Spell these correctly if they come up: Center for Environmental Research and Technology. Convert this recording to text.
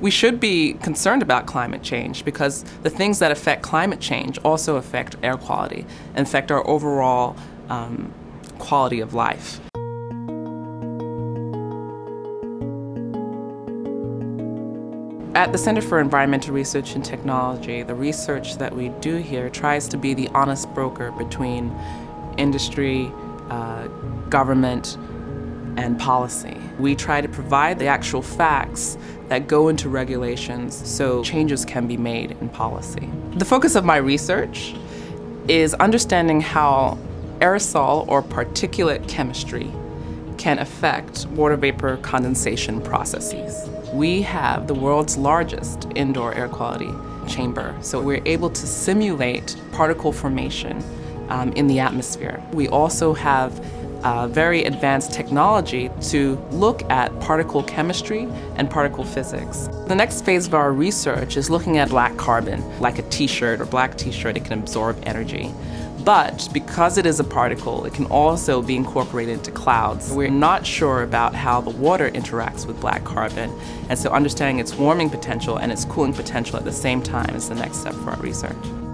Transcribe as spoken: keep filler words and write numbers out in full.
We should be concerned about climate change because the things that affect climate change also affect air quality and affect our overall um, quality of life. At the Center for Environmental Research and Technology, the research that we do here tries to be the honest broker between industry, uh, government, and policy. We try to provide the actual facts that go into regulations so changes can be made in policy. The focus of my research is understanding how aerosol or particulate chemistry can affect water vapor condensation processes. We have the world's largest indoor air quality chamber, so we're able to simulate particle formation um, in the atmosphere. We also have Uh, very advanced technology to look at particle chemistry and particle physics. The next phase of our research is looking at black carbon. Like a t-shirt or black t-shirt, it can absorb energy. But because it is a particle, it can also be incorporated into clouds. We're not sure about how the water interacts with black carbon, and so understanding its warming potential and its cooling potential at the same time is the next step for our research.